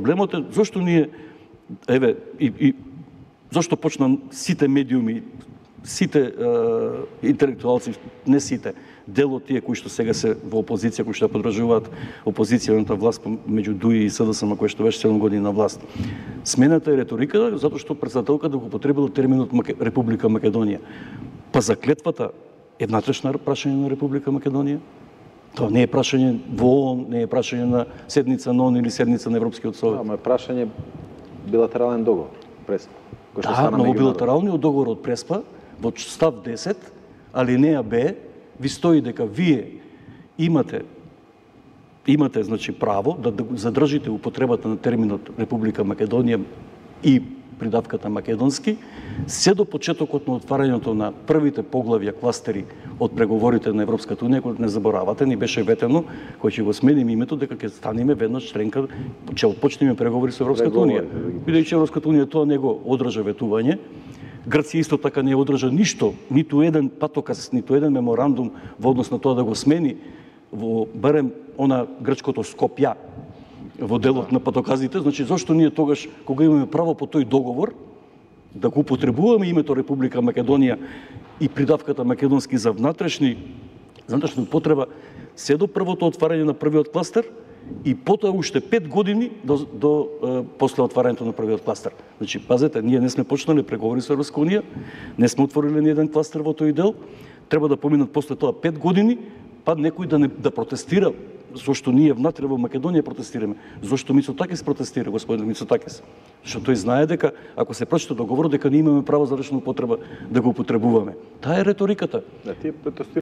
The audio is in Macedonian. Проблемот е зошто ние еве и зошто почна сите медиуми, сите интелектуалци, не сите, дел од тие кои што сега се во опозиција, кои што поддржуваат опозицијната власт меѓу ДУИ и СДСМ, кој што веќе 7 години на власт. Смената е реториката затоа што претседателката го употребила терминот Република Македонија. Па за клетвата е внатрешно прашање на Република Македонија. Тоа не е прашање во ООН, не е прашање на седница на ООН или седница на Европскиот совет. Да, ама е прашање билатерален договор, Преспа. Кој што стана многу билатералниот договор од Преспа во став 10, алинеја Б, ви стои дека вие имате значи право да задржите употребата на терминот Република Македонија и придавката македонски се до почетокот на отварањето на првите поглавја кластери од преговорите на Европската унија, кој не заборавате, ни беше ветено кој ќе го смениме името дека ќе станеме веднаш членка, ќе отпочнеме преговори со Европската унија. Бидејќи Европската унија тоа не го одржа ветување, Грција исто така не одржа ништо, ниту еден патокас, ниту еден меморандум во однос на тоа да го смени во барем она грчкото Скопје во делот на патоказите. Значи зошто ние тогаш кога имаме право по тој договор да го употребуваме името Република Македонија и придавката македонски за внатрешна потреба се до првото отварање на првиот кластер и потоа уште 5 години до после отварањето на првиот кластер. Значи, пазете, ние не сме почнали преговори со Европска унија, не сме отворили ни еден кластер во тој дел, треба да поминат после тоа 5 години, па некој да протестира, зошто ние внатре во Македонија протестираме, зошто Мицотакис протестира, господин Мицотакис. Што тој знае дека, ако се прочита договор, дека ние имаме право за речна употреба да го употребуваме. Таа е реториката. Да, тие протестира.